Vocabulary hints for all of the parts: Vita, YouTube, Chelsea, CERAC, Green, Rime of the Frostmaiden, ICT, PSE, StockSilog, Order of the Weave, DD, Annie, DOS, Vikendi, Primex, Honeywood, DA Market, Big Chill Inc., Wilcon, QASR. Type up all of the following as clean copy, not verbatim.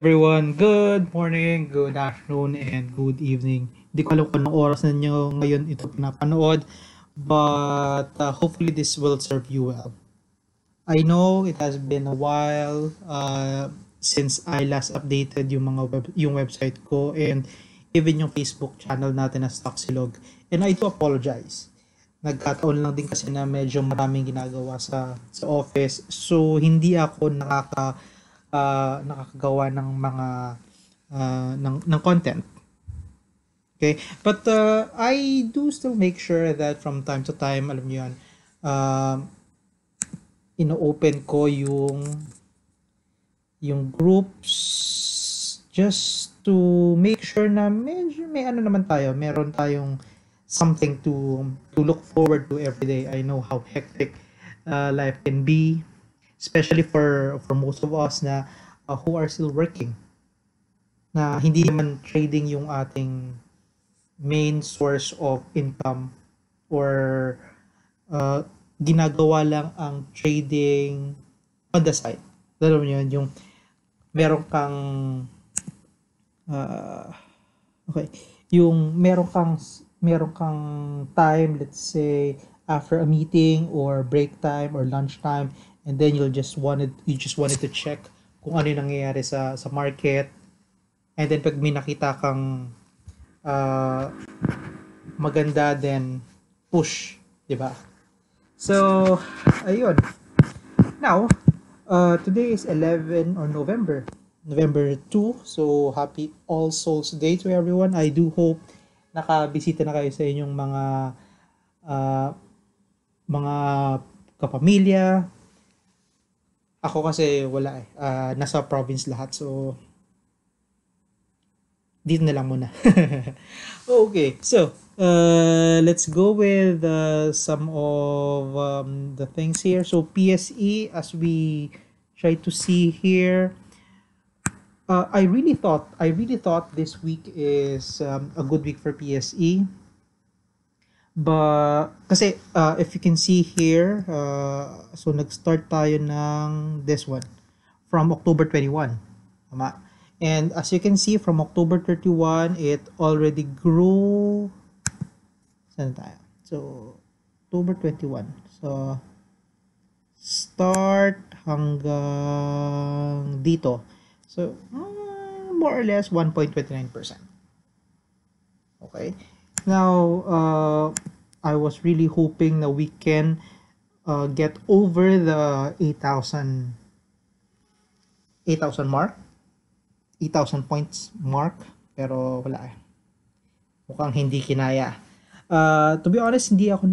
Everyone, good morning, good afternoon, and good evening. Hindi ko alam kung anong oras na nyo ngayon ito pinapanood, but hopefully this will serve you well. I know it has been a while since I last updated yung website ko and even yung Facebook channel natin na StockSilog. And I do apologize. Nagkataon lang din kasi na medyo maraming ginagawa sa office. So hindi ako nakakagawa ng mga ng content. Okay, but I do still make sure that from time to time, alam niyo yan, ino-open ko yung groups just to make sure na medyo may ano naman tayo, meron tayong something to look forward to every day. I know how hectic life can be, especially for most of us na who are still working, na hindi naman trading yung ating main source of income, or ginagawa lang ang trading on the side. Alam niyo yun, yung meron kang meron kang time, let's say after a meeting or break time or lunch time, and then you just wanted to check kung ano yung nangyayari sa market. And then pag may nakita kang maganda, then push, di ba? So ayun. Now today is November 2, so happy All Souls Day to everyone. I do hope nakabisita na kayo sa inyong mga kapamilya. Ako kasi wala eh. Nasa province lahat. So, dito na lang muna. Okay. So, let's go with some of the things here. So, PSE, as we try to see here, I really thought this week is a good week for PSE. But, kasi, if you can see here, so nag-start tayo ng this one from October 21. Tama. And as you can see, from October 31, it already grew. Saan tayo? So, October 21. So, start hanggang dito. So, more or less 1.29%. Okay. Now, I was really hoping that we can get over the 8,000 mark, 8,000 points mark, pero wala eh. Mukhang hindi kinaya. To be honest, hindi ako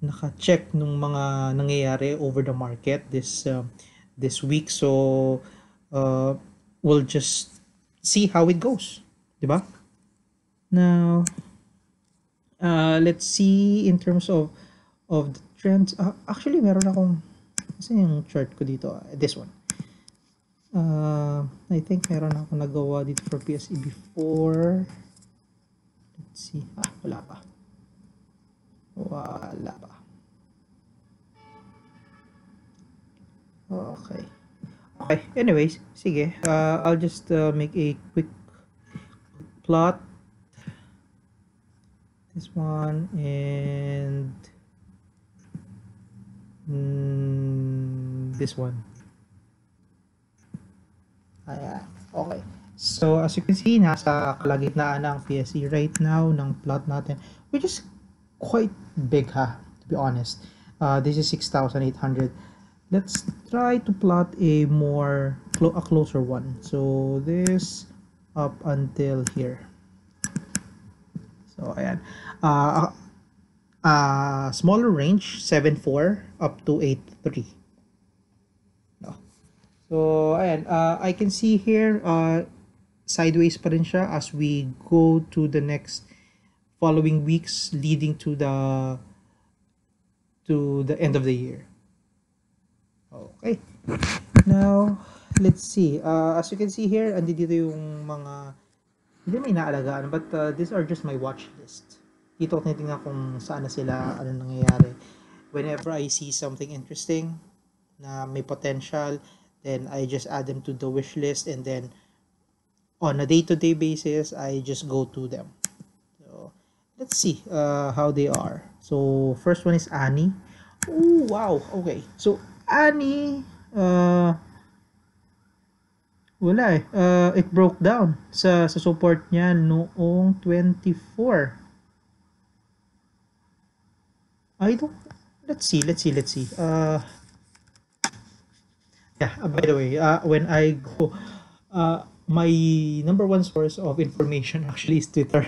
naka-check nung mga nangyayari over the market this week, so we'll just see how it goes, diba? Now, let's see in terms of the trends. Actually, meron akong, kasi yung chart ko dito, this one. I think meron akong nagawa dito for PSE before. Let's see. Wala pa. Wala pa. Okay. Okay, anyways, sige. I'll just make a quick plot. This one and this one. Ayan. Okay. So, as you can see, nasa kalagitnaan ng PSE right now ng plot natin, which is quite big, ha? To be honest. This is 6,800. Let's try to plot a more, a closer one. So, this up until here. So, ayan. Smaller range, 7.4 up to 8.3. No. So, ayan. I can see here, sideways pa rin siya as we go to the next following weeks leading to the end of the year. Okay. Now, let's see. As you can see here, andito yung mga... Hindi may inaalagaan, but these are just my watch list. Dito ako tinitingnan kung saan na sila, ano nangyayari. Whenever I see something interesting na may potential, then I just add them to the wish list, and then on a day-to-day basis I just go to them. So let's see how they are. So first one is Annie. Oh wow, okay, so Annie, wala eh. It broke down sa support niya noong 24. I don't, let's see. Yeah, by the way, when I go, my #1 source of information actually is Twitter.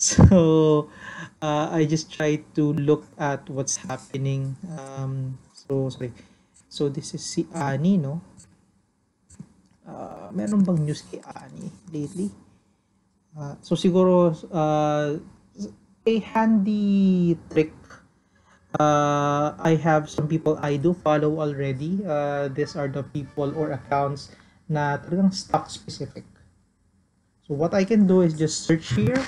So I just try to look at what's happening. So sorry. So this is si Annie, no? Meron bang news kay Annie lately? So siguro a handy trick, I have some people I do follow already. These are the people or accounts na talagang stock specific. So what I can do is just search here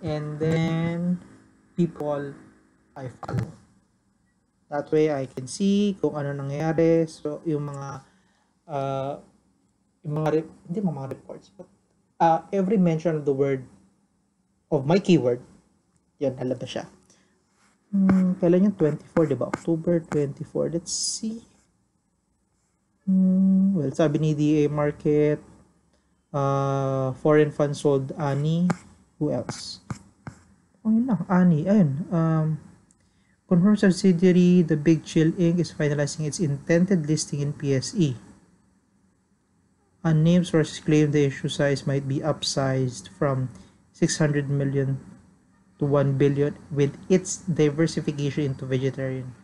and then people I follow. That way I can see kung ano nangyayari. So yung mga mga reports, but every mention of the word of my keyword, yan nalabas siya. Kailan yung 24, diba? October 24. Let's see. Well, sabi ni DA Market, foreign fund sold Annie. Who else? Oh, yun lang, Annie. Ayun. Confirmed subsidiary, the Big Chill Inc. is finalizing its intended listing in PSE. Unnamed sources claim the issue size might be upsized from 600 million to 1 billion with its diversification into vegetarian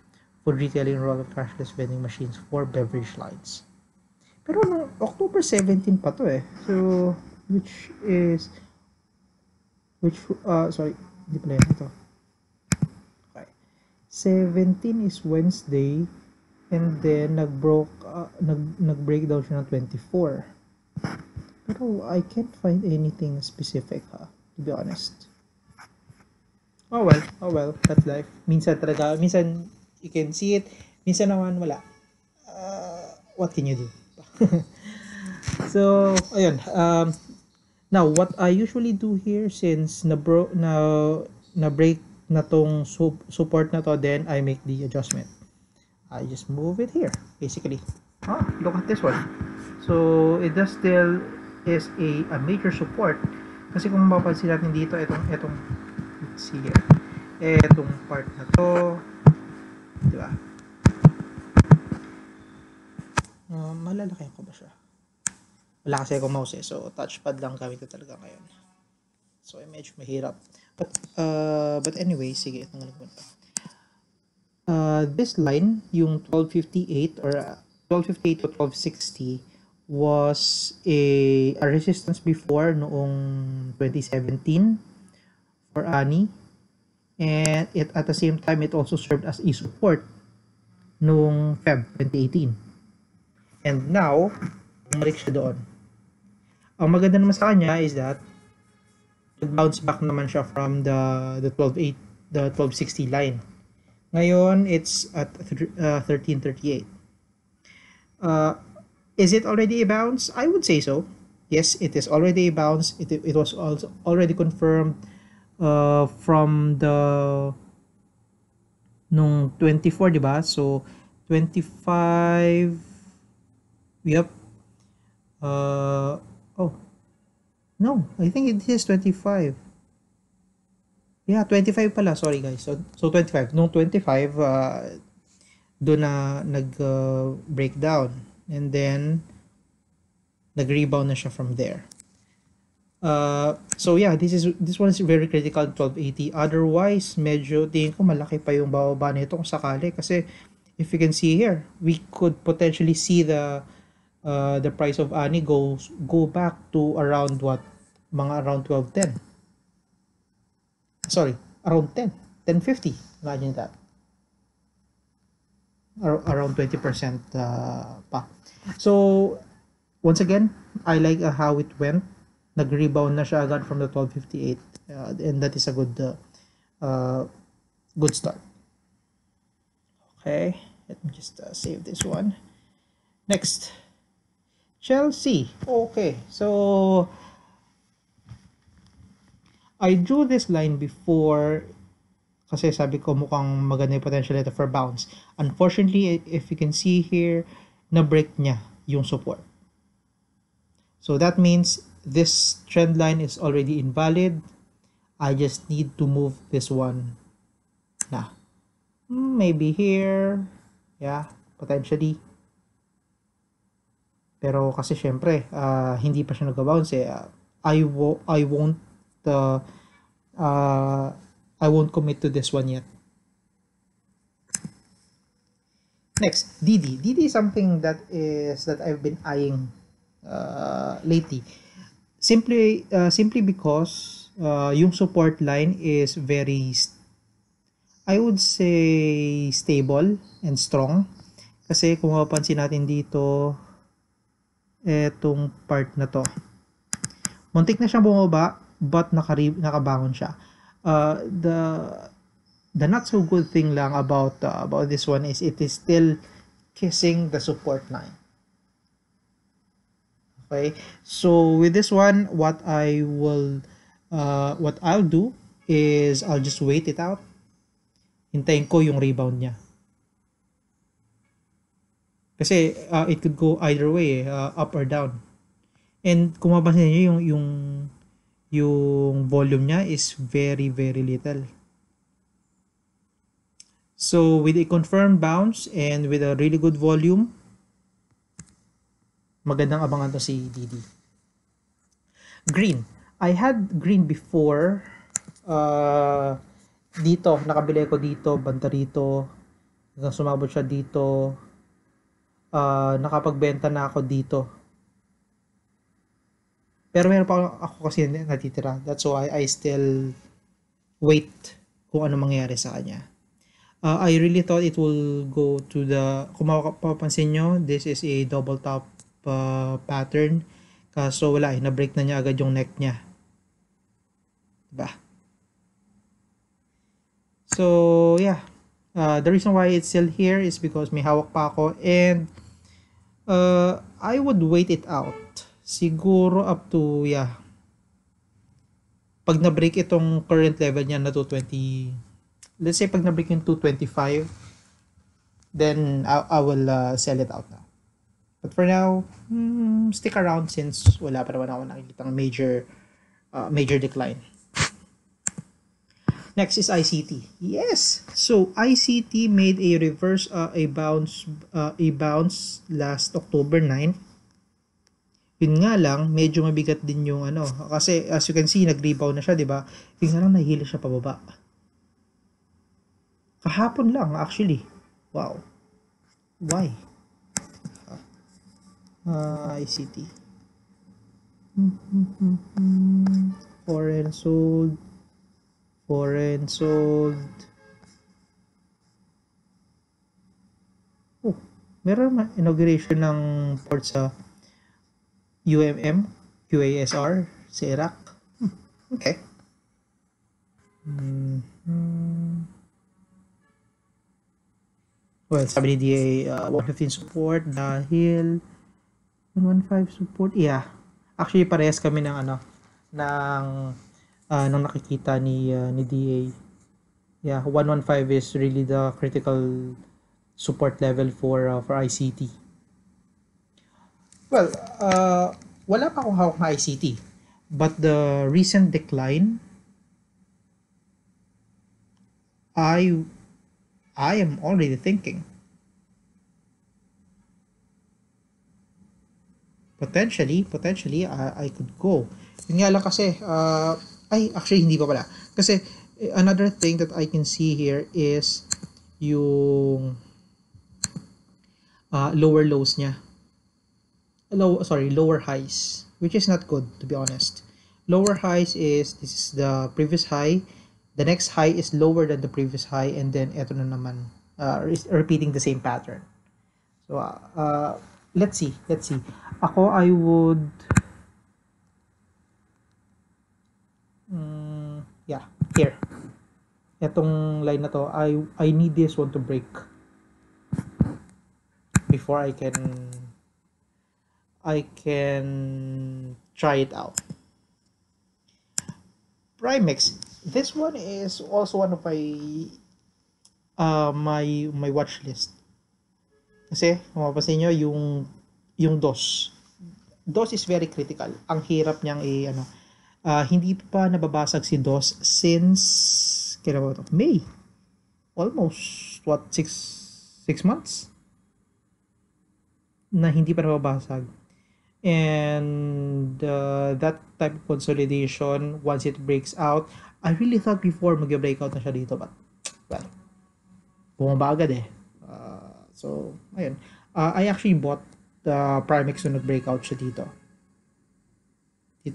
food retailing, roll of cashless vending machines for beverage lines. Pero no, October 17 pa to eh. So sorry, hindi pala ito. Okay. 17 is Wednesday. And then nag-breakdown siya ng 24. Pero I can't find anything specific, ha, to be honest. Oh well, that's life. Minsan talaga, minsan you can see it, minsan naman wala. What can you do? So, ayun. Now, what I usually do here, since na-break na tong support na to, then I make the adjustment. I just move it here, basically. Oh, look at this one. So it does still is a major support. Kasi kung mapapansin natin dito, itong let's see here. Itong part na to, di ba? Malalaki ko ba siya? Wala kasi akong mouse eh, so touchpad lang kami ito talaga ngayon. So medyo mahirap. But anyway, sige, itong nalimutan ko. This line, yung 1258 or 1258 to 1260 was a resistance before noong 2017 for Annie, and it at the same time it also served as a support noong Feb 2018. And now, bumalik siya doon. Ang maganda naman sa kanya is that it bounced back naman siya from the 1260 line. Ngayon, it's at 1338. Is it already a bounce? I would say so. Yes, it is already a bounce. It was also already confirmed from the nung 24, diba? So 25. Yep. Oh no, I think it is 25. Yeah, 25 pala. Sorry guys. So 25. Nung 25, doon na nag-breakdown. And then, nag-rebound na siya from there. So yeah, this one is very critical, 1280. Otherwise, medyo tingin ko malaki pa yung bababa nito kung sakali. Kasi, if you can see here, we could potentially see the price of Annie go back to around what? Mga around 1210. Sorry, around 10.50. Imagine that. Around 20% pa. So, once again, I like how it went. Nag-rebound na siya agad from the 12.58. And that is a good start. Okay, let me just save this one. Next, Chelsea. Okay, so I drew this line before kasi sabi ko mukhang maganda yung potential dito for bounce. Unfortunately, if you can see here, na-break niya yung support. So that means this trend line is already invalid. I just need to move this one na. Maybe here. Yeah, potentially. Pero kasi syempre, hindi pa siya nag-bounce eh. I won't commit to this one yet. Next, DD. DD is something that I've been eyeing lately. Simply because yung support line is very, I would say, stable and strong. Kasi kung mapapansin natin dito, etong part na to, muntik na siyang bumaba but nakabangon siya. The not so good thing lang about this one is it is still kissing the support line. Okay, so with this one, what I'll do is I'll just wait it out. Hintayin ko yung rebound niya. Kasi it could go either way, up or down. And kung mapapansin niyo yung volume niya is very, very little. So with a confirmed bounce and with a really good volume, magandang abangan to si DD. Green. I had green before. Dito, nakabili ko dito, banta rito. Sumabot siya dito. Nakapagbenta na ako dito. Pero meron pa ako kasi natitira. That's why I still wait kung ano mangyayari sa kanya. I really thought it will go to the, kung mapapansin nyo, this is a double top pattern. Kaso wala eh, na-break na niya agad yung neck niya. Diba? So yeah, the reason why it's still here is because may hawak pa ako and I would wait it out. Siguro up to, yeah, pag na-break itong current level niya na 220, let's say pag na-break yung 225, then I will sell it out now. But for now, stick around since wala pa naman ako nakikitang major decline. Next is ICT. Yes, so ICT made a reverse, a bounce last October 9. Yun nga lang, medyo mabigat din yung ano. Kasi as you can see, nag-rebound na siya, diba? Yun nga lang, nahihila siya pababa. Kahapon lang, actually. Wow. Why? ICT. Foreign sold. Foreign sold. Oh, meron inauguration ng port sa UMM, QASR, CERAC. Okay. Well, sabi ni DA, 115 support dahil 115 support. Yeah. Actually, parehas kami ng ano, ng nakikita ni DA. Yeah, 115 is really the critical support level for ICT. Well, wala pa akong hawak na ICT, but the recent decline, I am already thinking, potentially, I could go. Yun nga lang kasi, actually hindi pa pala. Kasi another thing that I can see here is yung lower lows niya. Lower highs, which is not good, to be honest. Lower highs is, this is the previous high, the next high is lower than the previous high, and then eto na naman, repeating the same pattern. So let's see. Ako, I would yeah, here etong line na to, I need this one to break before I can I can try it out. Primex, this one is also one of my my watch list. Kasi mapapansin nyo yung DOS. DOS is very critical. Ang hirap niyang hindi pa nababasag si DOS since kailan ba ito? May. Almost what 6 months na hindi pa nababasag. And that type of consolidation, once it breaks out, I really thought before mag-breakout na siya dito, but well, bumaba agad eh. So ayun, I actually bought the Primex nung nag-breakout siya dito,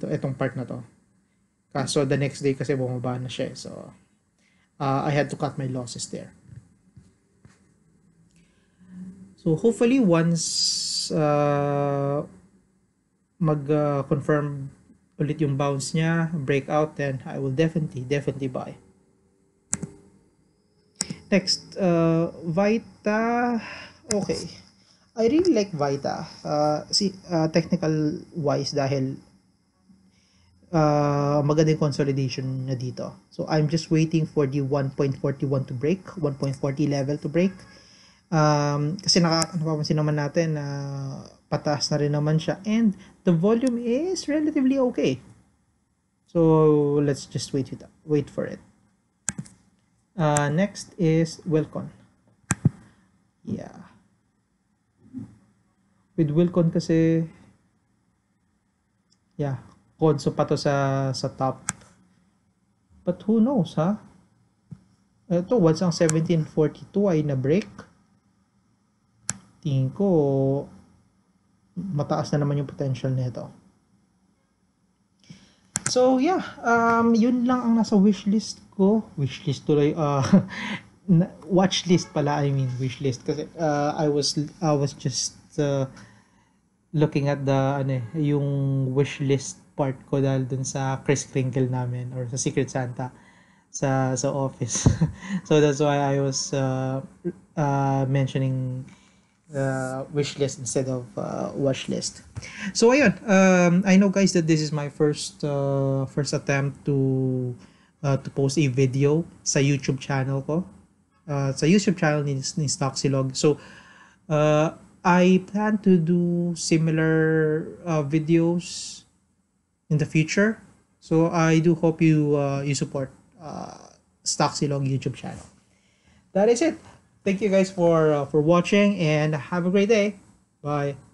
etong part na to, kaso the next day kasi bumaba na siya, so I had to cut my losses there. So hopefully once mag-confirm ulit yung bounce niya, breakout, then I will definitely buy. Next, Vita. Okay, I really like Vita technical wise dahil magandang consolidation na dito. So I'm just waiting for the 1.41 to break, 1.40 level to break. Kasi napapansin naman natin na pataas na rin naman siya, and the volume is relatively okay, so let's just wait for it. Next is Wilcon. Yeah, with Wilcon kasi yeah, konso pa to sa top, but who knows, ha? Ito, once ang 1742 ay na-break, tingin ko mataas na naman yung potential nito. So yeah, yun lang ang nasa wishlist ko. Wishlist tuloy, watchlist pala, I mean wishlist, kasi I was just looking at the yung wishlist part ko dahil dun sa Kris Kringle namin or sa Secret Santa sa office. So that's why I was mentioning wish list instead of watch list. So ayun, I know guys that this is my first attempt to post a video sa YouTube channel ko, sa YouTube channel ni StockSilog. So I plan to do similar videos in the future, so I do hope you support StockSilog YouTube channel. That is it. Thank you guys for watching, and have a great day. Bye.